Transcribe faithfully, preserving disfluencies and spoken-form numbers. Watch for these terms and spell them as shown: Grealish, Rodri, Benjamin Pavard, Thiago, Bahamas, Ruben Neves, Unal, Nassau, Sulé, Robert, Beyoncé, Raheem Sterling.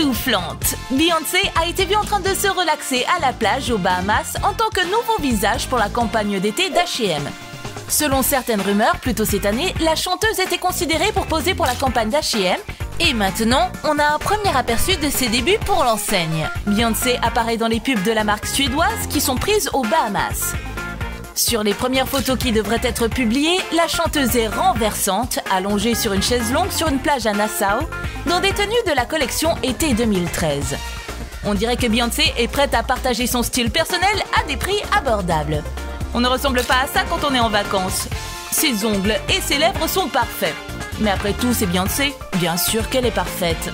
époustouflante. Beyoncé a été vue en train de se relaxer à la plage aux Bahamas en tant que nouveau visage pour la campagne d'été d'H et M. Selon certaines rumeurs, plus tôt cette année, la chanteuse était considérée pour poser pour la campagne d'H et M. Et maintenant, on a un premier aperçu de ses débuts pour l'enseigne. Beyoncé apparaît dans les pubs de la marque suédoise qui sont prises aux Bahamas. Sur les premières photos qui devraient être publiées, la chanteuse est renversante, allongée sur une chaise longue sur une plage à Nassau, dans des tenues de la collection été deux mille treize. On dirait que Beyoncé est prête à partager son style personnel à des prix abordables. On ne ressemble pas à ça quand on est en vacances. Ses ongles et ses lèvres sont parfaits. Mais après tout, c'est Beyoncé. Bien sûr qu'elle est parfaite.